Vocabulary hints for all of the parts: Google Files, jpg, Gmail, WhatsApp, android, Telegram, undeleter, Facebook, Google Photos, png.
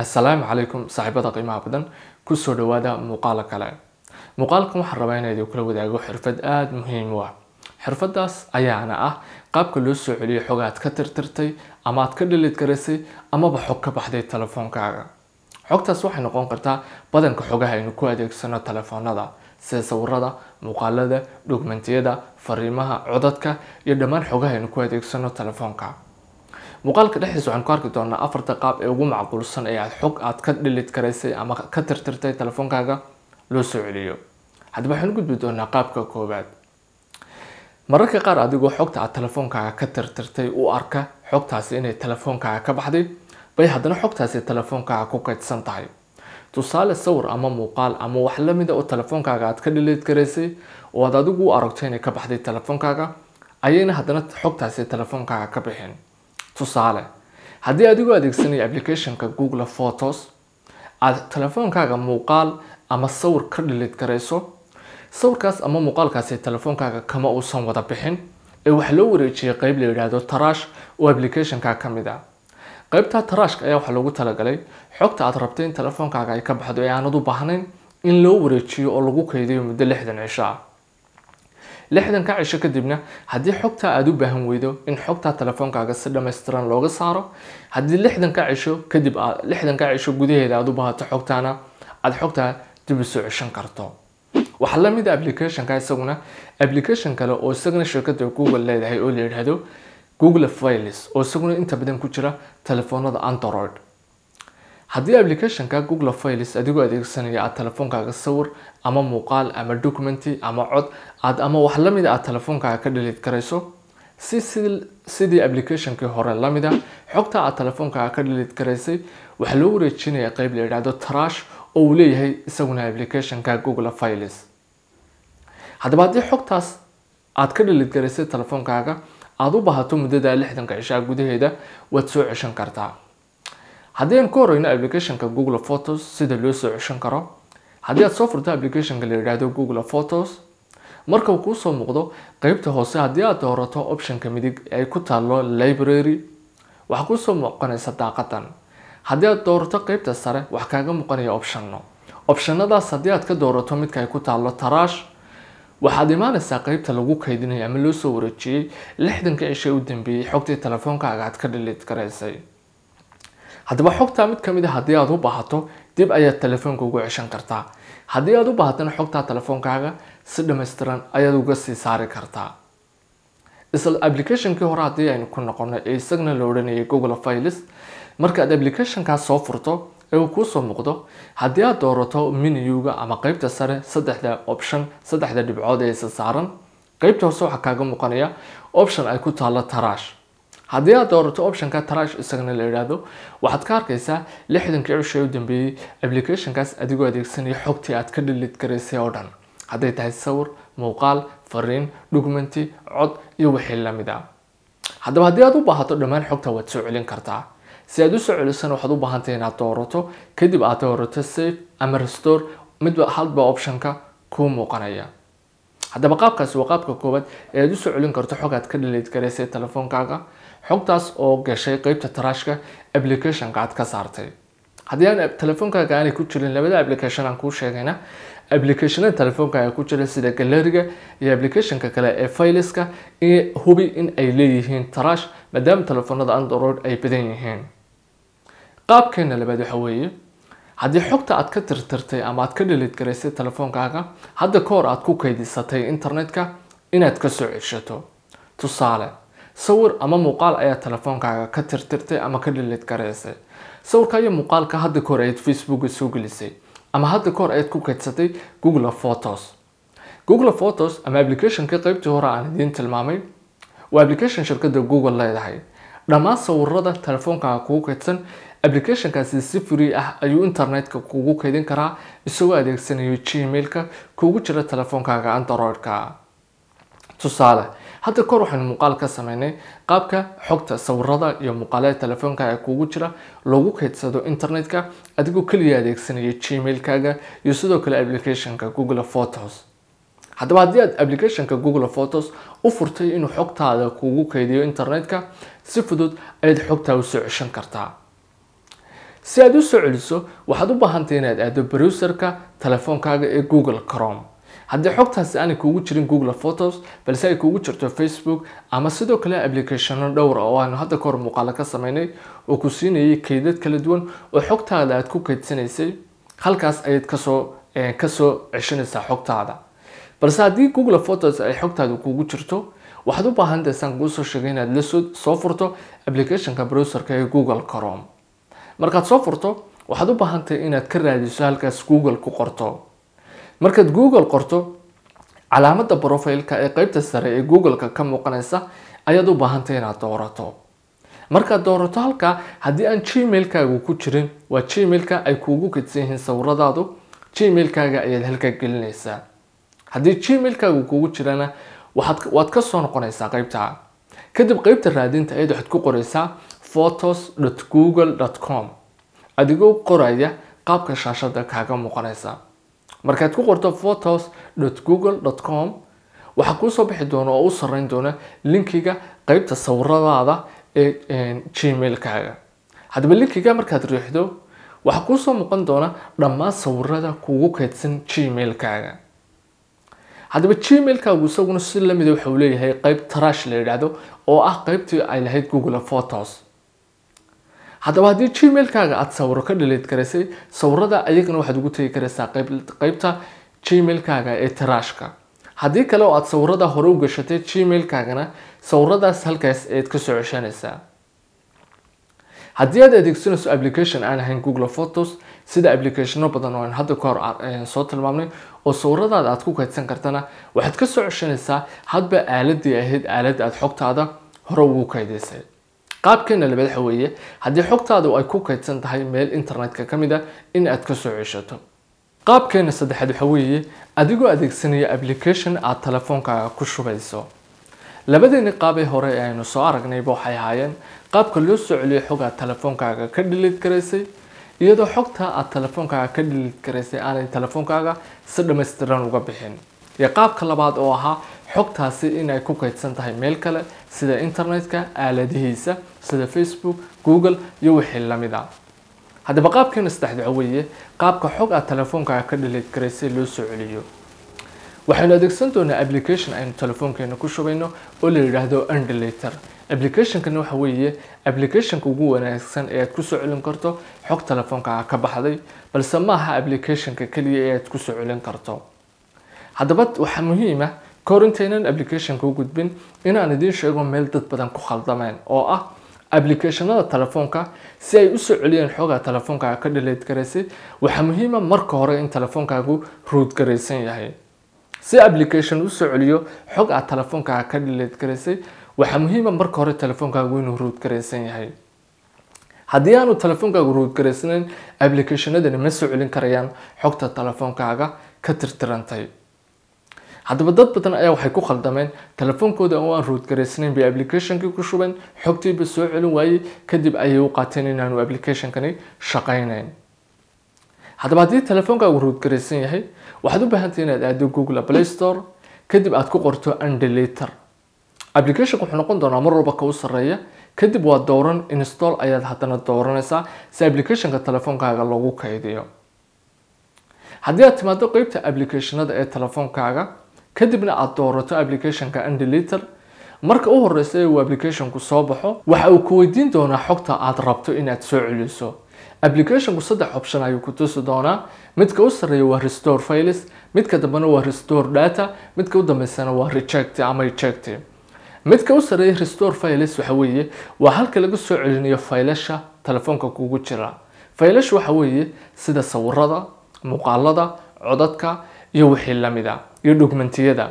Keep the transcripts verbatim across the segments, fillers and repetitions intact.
السلام عليكم صاحبات قيمة بدن كسر دوادا مقالة كلا مقالكم حربين هذه كل وداعو حرفة آد مهم واحد حرفة داس أيه أنا أه قاب كل سعري حاجات كتر ترتي أما أتكلم اللي تكرسي أما بحكة بحدي التلفون كعجة حكتها صح إنه قن قرتها بدن كحاجة إنه كوادك سنة تلفون هذا سيصور هذا مقالة ده دوكمنتية ده فريمها عددك يدمر حاجة إنه كوادك سنة تلفون كع مقالك دحيس عن كارك دون أفرت قاب أقوم معقول صن أي حق أتكلم اللي تكرسي أما كتر ترتي تلفون كعجة لو سعريه هذا بحنا قد بدون قابك كوباد mararka qaar adigu xogta aad telefoonkaga ka tirtirtay u arka xogtaasi inay telefoonkaga ka baxday bay haddana xogtaasi telefoonkaga ku kaydsan tahay tusaale sawir ama muuqaal ama wax la mid ah oo telefoonkaga aad ka delete gareysay oo aad adigu u aragtay inay ka baxday telefoonkaga ayayna haddana xogtaasi telefoonkaga ka bixin tusaale haddii adigu adeegsanay applicationka Google Photos aad telefoonkaga muuqaal ama sawir ka delete gareyso sawirkaas ama muuqaalkaasi telefoonkaga kama uu san wada bixin ee waxa loo wareejiyay qayb la yiraahdo trash oo applicationka kamid ah qaybta trashka ayaa waxa lagu talagalay xogta aad rabtay in telefoonkaga ay ka baxdo ee aanad u baahnayn in loo wareejiyo oo lagu kaydiyo muddo lixdan cisho ah lixdan ka cisho kadibna haddii xogta aad u baahan weydo in xogta telefoonkaga si dhameystiran looga saaro haddii lixdan ka cisho kadib lixdan ka cisho gudaheeda aad u baahato xogtaana aad xogta dib u soo ceshan karto waxaa lamid ah applicationka isaguna application kale oo isaguna shirkadda Google leedahay oo leedahay Google Files oo isaguna inta badan ku jira telefoonada Android haddii applicationka Google Files adigoo adeegsanaya aad telefoonkaga sawir ama muuqaal ama document ama cod aad ama wax lamid ah telefoonkaga ka delete karayso si sidii applicationka hore lamid ah xogta aad telefoonkaga ka delete karaysay waxa loo wareejinayaa qayb la yiraahdo trash oo leeyahay isaguna applicationka Google Files haddaba haddii xogtaas aad ka delete gareysay telefoonkaga aad u baahato muddada lixdan ka cishaa gudaheeda waad soo ceshan kartaa haddii aan ku horeyno applicationka Google Photos sida loo soo ceshan karo haddii aad soo furto applicationka la yiraahdo Google Photos marka uu ku soo muuqdo qaybta hoose haddii aad doorato optionka midig ay ku taalo library waxa ku soo muuqanaysa daaqadan haddii aad doorato qaybta sare wax kaaga muuqanaya optionno optionadaas haddii aad ka doorato midka ay ku taalo trash waxaad imaanaysaa qaybta lagu kaydinayo ama loo soo wareejiyay lixdan ka cishay u dambeeyay xogtii telefoonkaga aad ka delete gareysay haddaba xogta mid kamid ah haddii aad u baahato dib ayaad telefoonka ugu ceshan kartaa haddii aad u baahatana xogta telefoonkaga si dhameystiran ayaad uga sii saari kartaa isla applicationkii hore haddii aynu ku noqono ee isagna la odhanayay Google Files markaad applicationkaas soo furto ee ku soo muuqdo haddii aad doorato menuga ama qaybta sare saddexda option saddexda dhibcood ee saaran qaybta hoose waxa kaaga muuqanaya option ay ku taalo trash haddii aad doorato optionka trash isagana la yiraahdo waxaad ka arkaysaa lixdan ka cishay u dambeeyay applicationkaas adigoo adeegsanaya xogtii aad ka delete gareysay oo dhan hadday tahay sawir muuqaal fariin dukumenti cod iyo wixii la mid ah haddaba haddii aad u baahato dhammaan xogta waad soo celin kartaa سيادو سعلو سنو حدو باهانتي هنا دورتو كدب عطورتو سيف اما رستور مدو حالب اوبشنكا كو موقانايا هادا بقابكاس وقابكا كوباد ايادو سعلون كارتو حوكات كدليد كريسي تلفون كاكا حوكتاس او غشي قيبتا تراشكا ابليكيشنكا عدكا سارتي هاديان تلفون كاكا اني كوتشلين لبدا ابليكيشن انكو شاكينا ابليكيشن تلفونكا اي كوتشلين سيدا غاليريغا يا ابليكيشنكا كلا اي فايلسكا اي هوبي ان اي ليهين تراش مادام تلفوناد اندرويد اي بدين يهين qaabkeena labaad waxa weeye haddii xogta aad ka tirtirtay ama aad ka delete gareysay telefoonkaga hadda koor aad ku kaydisatay internetka inaad ka soo ceshato tusaale sawir ama muuqaal ayaa telefoonkaga ka tirtirtay ama ka delete gareysay sawirka iyo muuqaalka hadda koor aad Facebook soo gelisay ama hadda koor aad ku kaydsatay Google Photos Google Photos ama applicationka qaybta hore aan idin tilmaamay waa application shirkadda Google leedahay dhammaan sawirrada telefoonkaga ku kaydsan applicationkaasi si free ah ayuu internetka kugu kaydin karaa isagoo adeegsanayo Gmailka kugu jira telefoonkaga Androidka tusaale hadda kor waxaan muuqaal ka sameynay qaabka xogta sawirrada iyo muuqaalada telefoonkaga kugu jira lagu kaydsado internetka adigoo kaliya adeegsanaya Gmailkaga iyo sidoo kale applicationka Google Photos haddaba haddii aad applicationka Google Photos u furtay inuu xogtaada kugu kaydiyo internetka si fudud ayaad xogta u soo ceshan kartaa si aad u soo celiso waxaad u baahan tahay inaad aado browserka telefoonkaaga ee Google Chrome. haddii xogtaasi aanay kugu jirin Google Photos balse ay kugu jirto Facebook ama sidoo kale applicationo dhowr ah oo aan hadda ka hor muuqaal ka sameynay oo ku siinayay kaydad kala duwan oo xogtaada aad ku kaydsanaysay halkaas ayaad ka soo ka soo ceshanaysaa xogtaada. balse haddii Google Photos ay xogtaada kugu jirto waxaad u baahan tahay inaan kuu soo sheegay inaad la soo furto applicationka browserka ee Google Chrome. markaad soo furto waxaad u baahan tahay inaad ka raadiso halkaas Google ku qorto. markaad Google qorto calaamadda profile-ka ee qaybta sare ee Google-ka ka muuqanaysa ayaad u baahan tahay inaad doorato. markaad doorato halka haddii aan Gmail-kaagu ku jirin waa Gmail-ka ay kuugu kaydsan yihiin sawiradaadu Gmail-kaaga ayaad halka gelinaysaa. haddii Gmail-kaagu kuugu jirana waxaad waad ka soo noqonaysaa qaybta. kadib qaybta raadinta ayaad waxaad ku qoraysaa photos dot google dot com adigoo qoraya qaabka shaashada kaaga muuqanaysa. markaad ku qorto photos dot google dot com waxa ku soo bixi doona oo u sareyn doona linkiga qaybta sawiradaada ee Gmail-kaaga. hadaba linkiga markaad riixdo waxa ku soo muuqan doona dhammaan sawirada kuugu kaydsan Gmail-kaaga. hadaba Gmail-kaagu isaguna si la mid ah wuxuu leeyahay qayb trash la yiraahdo oo ah qaybtii ay lahayd Google Photos. haddaba haddii Gmail-kaaga aad sawiro ka delete karaysay sawirada ayagana waxaad ugu tagi karaysaa qaybta Gmail-kaaga ee trash-ka. haddii kale oo aad sawirada hore u gashatay Gmail-kaagana sawiradaas halkaas ayaad ka soo ceshanaysaa. haddii aad adeegsanayso application aan ahayn Google Photos sida applicationo badan oo aan hadda ka hor soo tilmaamnay oo sawiradaada aad ku kaydsan kartana waxaad ka soo ceshanaysaa hadba aaladii ahayd aaladda aad xogtaada hore ugu kaydaysay. qaabkeena labaad waxa weeye haddii xogtaadu ay ku kaydsan tahay meel internet-ka kamid ah in aad ka soo ceshato. qaabkeena saddexaad waxa weeye adigoo adeegsanaya application aad telefoonkaaga ku shubayso. labadeena qaabay hore ee aynu soo aragnayba waxay ahaayeen qaabka loo soo celiyo xog aad telefoonkaaga ka delete karaysay iyadoo xogta aad telefoonkaaga ka delete karaysay aanay telefoonkaaga si dhammaystiran uga bixin. iyo qaabka labaad oo ahaa xogtaasi in ay ku kaydsan tahay meel kale sida internet-ka aaladihiisa sida Facebook, Google iyo wixii la mid ah. haddaba qaabkeena saddexaad waxa weeye qaabka xog aad telefoonkaaga ka delete karaysay loo soo celiyo. waxaynu adeegsan doonaa application aynu telefoonkeena ku shubayno oo la yiraahdo undeleter. application-kan waxa weeye application-ka ugu wanaagsan ee aad ku soo celin karto xog telefoonkaaga ka baxday balse ma aha application-ka kaliya ee aad ku soo celin karto. haddaba waxaa muhiim ah korintaynan application-ka u gudbin in aan idiin sheego meel dad badan ku khaldameen oo ah application-ada telefoonka si ay u soo celiyaan xogaha telefoonka ka delete karaysay. waxaa muhiim ah marka hore in telefoonkaagu root garaysan yahay si application u soo celiyo xogaha telefoonka ka delete karaysay. waxaa muhiim ah marka hore telefoonkaagu inuu root garaysan yahay. haddii aanu telefoonkaagu root garaysnayn application-adani ma soo celin karayaan xogta telefoonkaaga ka tirtirantay. haddaba dad badan ayaa waxay ku khaldameen telefoonkooda oo aan root garaysnayn bay application-kii ku shubeen xogtii ba soo celin waayey kadib ayay u qaateen inaanu application-kani shaqaynayn. haddaba haddii telefoonkaagu root garaysan yahay waxaad u baahan tahay inaad aado Google Play Store kadib aad ku qorto undeleter. application-ku wuxuu noqon doonaa mar walba ka u sarreeya kadib waa dooran install ayaad haddana dooranaysaa si application-ka telefoonkaaga loogu kaydiyo. haddii aad timaado qaybta application-ada ee telefoonkaaga kadibna aad doorato application-ka undeleter marka u horeysa ee uu application-ku soo baxo waxa uu ku weydiin doonaa xogta aad rabto inaad soo celiso. application-ku saddex option ayuu ku tusi doonaa midka u sarreeya waa restore files, midka dambena waa restore data, midka u dambeysana waa reject ama eject. midka u sarreeya restore files waxa weeye waa halka laga soo celinayo faylasha telefoonka kugu jira. faylashu waxa weeye sida sawirada, muuqaalada, codadka iyo wixii la mid ah iyo dokumentiyada.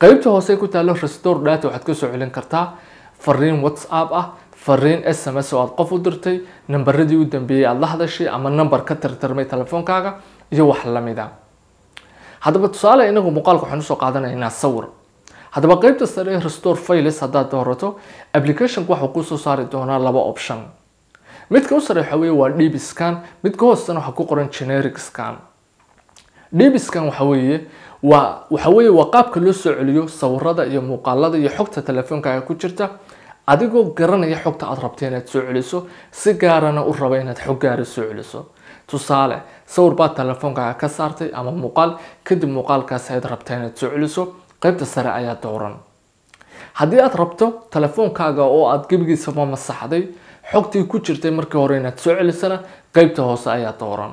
qaybta hoose ku taalo restore data waxaad ka soo celin kartaa fariin WhatsApp ah, fariin S M S oo aad qof u dirtay, nambaradii u dambeeyay aad la hadashay ama nambar ka tirtirmay telefoonkaaga iyo wax la mid ah. haddaba tusaale inagu muuqaalka waxaan soo qaadanaynaa sawir. haddaba qaybta sare ee restore files haddaad doorato application-ku waxa uu ku soo saari doonaa laba option. midka u sarreeya waxa weeye waa deep scan, midka hoosena waxa ku qoran generic scan. deep scan waxa weeye waa waxa weeye waa qaabka loo soo celiyo sawirada iyo muuqaalada iyo xogta telefoonkaaga ku jirta adigoo garanaya xogta aad rabtay inaad soo celiso si gaarana u raba inaad xog gaar ah soo celiso tusaale sawir baad telefoonka ka saartay ama muuqaal kadib muuqaalkaas aad rabtay inaad soo celiso qaybta sare ayaa dooran haddii aad rabto telefoonkaaga oo aad gabigiisa ma masaxday xogtii ku jirtay markii hore inaad soo celisana qaybta hoose ayaa dooran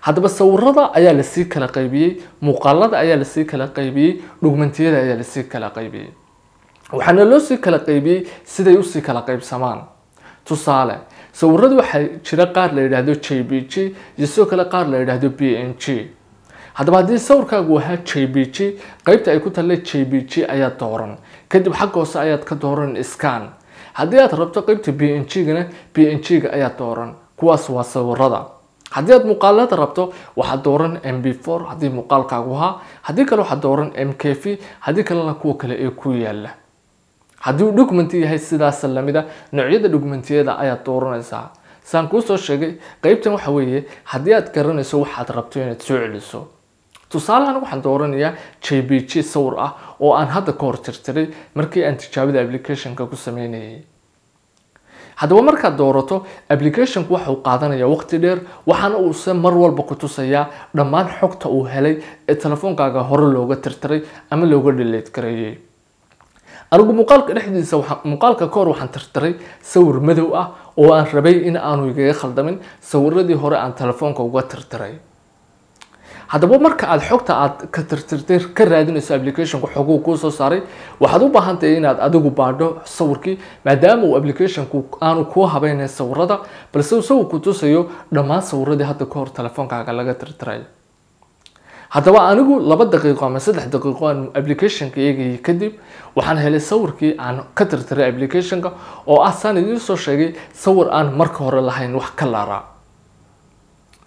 haddaba sawirrada ayaa la sii kala qaybiyay muuqaalada ayaa la sii kala qaybiyay dokumentiyada ayaa la sii kala qaybiyay waxaana loo sii kala qaybiyay siday u sii kala qaybsamaan tusaale sawirradu waxay jira qaar la yiraahdo jpg iyo sidoo kale qaar la yiraahdo png haddaba haddii sawirkaagu ahaa jpg qaybta ay ku talle jpg ayaa dooran kadib xagga hoose ayaad ka dooran scan haddii aad rabto qaybta png-gana png-ga ayaa dooran kuwaas waa sawirrada haddii aad muuqaalada rabto waxaad dooran m p four haddii muuqaalkaagu ahaa haddii kale waxaad dooran m k v haddii kalena kuwa kale ee ku yaala haddii uu dokumenti yahay sidaas la mid ah noocyada dokumentiyada ayaad dooranaysaa saan kuu soo sheegay qaybtan waxa weeye haddii aad garanayso waxaad rabto inaad soo celiso tusaale ahaan waxaan dooranayaa jpg sawir ah oo aan hadda ka hor tirtiray markii aan tijaabada application-ka ku sameynayay haddaba markaad doorato application-ku waxa uu qaadanayaa waqti dheer waxaana uusan mar walba ku tusayaa dhammaan xogta uu helay ee telefoonkaaga hore looga tirtiray ama looga delete gareeyay anigu muuqaalka dhexdiisa waxa muuqaalka koor waxaan tirtiray sawir madow ah oo aan rabay in aanu igaga khaldamin sawirradii hore aan telefoonka uga tirtiray haddaba marka aad xogta aad ka tirtirtay ka raadinayso application-ku xoguu ku soo saaray waxaad u baahan tahay inaad adigu baadho sawirkii maadaama uu application-ku aanu ku habaynay sawirrada balse uu ku tusayo dhammaan sawirradii hadda koor telefoonka laga tirtiray haddaba anigu laba daqiiqo ama saddex daqiiqo aan application-ka eegay kadib waxaan helay sawirkii aan ka tirtiray application-ka oo ah saan idin soo sheegay sawir aan marka hore lahayn wax ka laaraa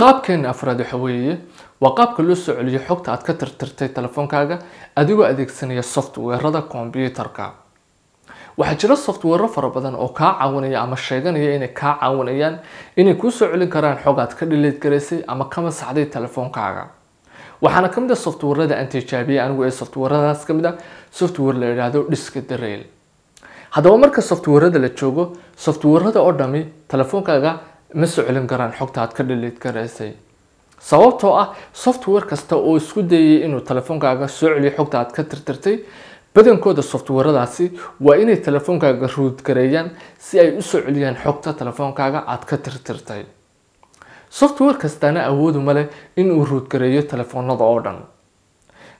qaabkan afraad waxa weeye waa qaabka loo soo celiyo xogta aad ka tirtirtay telefoonkaaga adigoo adeegsanaya software-rada computer-ka waxaa jira software fara badan oo ka caawinaya ama sheeganaya inay ka caawinayaan inay ku soo celin karaan xog aad ka delete gareysay ama ka masaxday telefoonkaaga waxaana kamid ah software-rada aan tijaabiyay anigu ee software-radaas kamid ah software la yiraahdo disk derail haddaba marka software-rada la joogo software-rada oo dhami telefoonkaaga ma soo celin karaan xogta aad ka delete gareysay sababtoo ah software kasta oo isku dayay inuu telefoonkaaga soo celiyo xogta aad ka tirtirtay badankooda software-radaasi waa inay telefoonkaaga root gareeyaan si ay u soo celiyaan xogta telefoonkaaga aad ka tirtirtay software kastaana awoodu ma leh inuu root gareeyo telefoonada oo dhan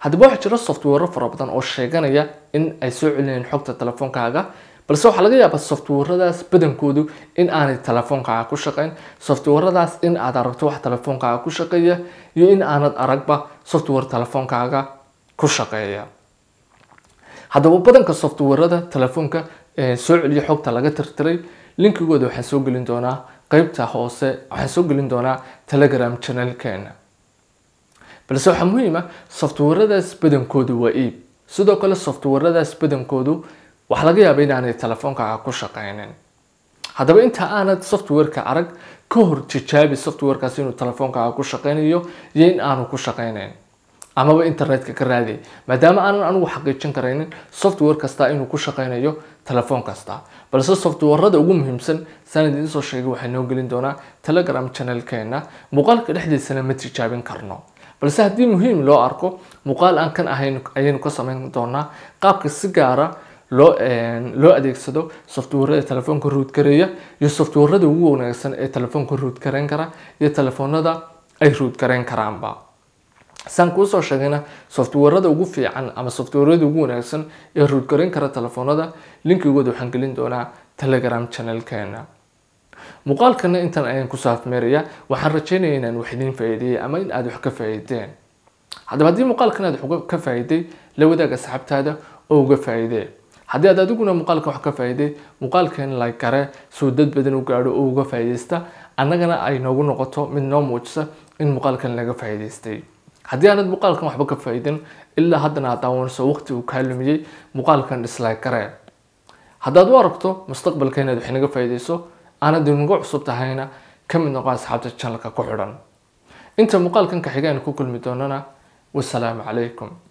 haddaba waxaa jira software fara badan oo sheeganaya in ay soo celiyaan xogta telefoonkaaga balse waxaa laga yaabaa software-radaas badankoodu in aanay telefoonkaaga ku shaqayn software-radaas in aad aragto wax telefoonkaaga ku shaqeeya iyo in aanad aragba software telefoonkaaga ku shaqeeya haddaba badanka software-rada telefoonka soo celiyo xogta laga tirtiray linkigooda waxaan soo gelin doonaa qaybta hoose waxaan soo gelin doonaa Telegram channel-keena balse waxaa muhiim ah software-radaas badankoodu waa iib sidoo kale software-radaas badankoodu waxa laga yaabaa in aanay telefoonkaaga ku shaqaynin haddaba inta aanad software-ka arag ka hor tijaabi software-kaasi inuu telefoonkaaga ku shaqaynayo iyo in aanu ku shaqaynayn amaba internet-ka ka raadi maadaama aanan anigu xaqiijin karaynin software kasta inuu ku shaqaynayo telefoon kasta balse software-rada ugu muhiimsan sanad idin soo sheegay waxaan noo gelin doonaa Telegram channel-keena muuqaalka dhexdiisana ma tijaabin karno balse haddii muhiim loo arko muuqaal aan kan ahayn ayaynu ka samayn doonaa qaabka si gaar ah loo loo adeegsado software-rada telefoonka root gareeya iyo software-rada ugu wanaagsan ee telefoonka root gareyn kara iyo telefoonada ay root gareyn karaanba سان كوسو شغلنا سوفت ويرده ugu fiican ama soft weerada ugu wanaagsan ee root garin kara telefoonada linkigooda waxaan gelin doonaa Telegram channel-keena. Muuqaalkan intan ayaan ku saafmeeraya waxaan rajaynayaa inaan wax idin faa'iideeyo ama in aad wax ka faa'iideen. Haddaba haddii muuqaalkan aad wax ka faa'iiday la wadaag asxaabtaada oo uga faa'iidee. Haddii aad adiguna muuqaalkan wax ka faa'iiday muuqaalkan like kare soo dad badan u gaaro oo uga faa'iideysta annagana ay noogu noqoto mid noo muujisa in muuqaalkan laga faa'iideystay. haddii aanad muuqaalkan waxba ka faa'iidin illa haddana taawanso waqti uu ka lumiyay muuqaalkan dislike kare haddaad u aragto mustaqbalka inaad wax naga faa'iideyso aanad ugu cusub tahayna kam noqo asxaabta channel-ka ku xidhan inta muuqaalkan ka xigeen ku kulmi doonana wassalaamu calaykum.